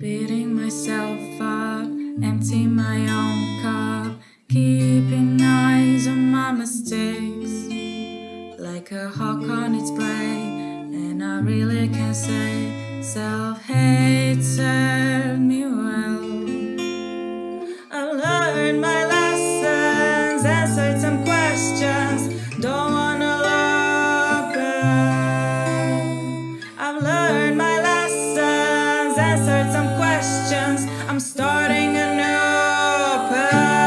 Beating myself up, empty my own cup, keeping eyes on my mistakes, like a hawk on its prey. And I really can say, self-hate served me well. I learned my lessons, answered some questions, don't wanna look back. I've learned my lessons, answered some questions, I'm starting a new path.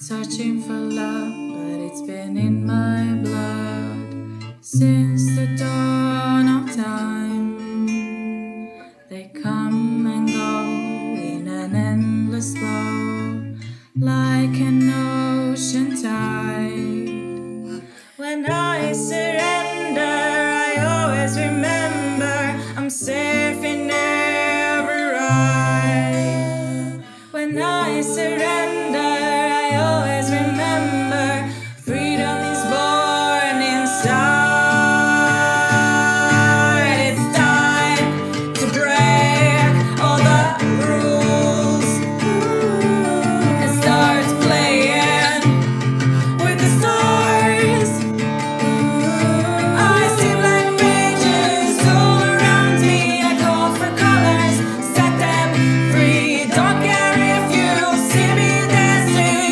Searching for love, but it's been in my blood since the dawn of time. They come and go in an endless flow, like an ocean tide. When I surrender, I always remember I'm safe in every ride. When I surrender, always remember, freedom is born inside. It's time to break all the rules and start playing with the stars. I see black pages all around me. I call for colors, set them free. Don't care if you see me.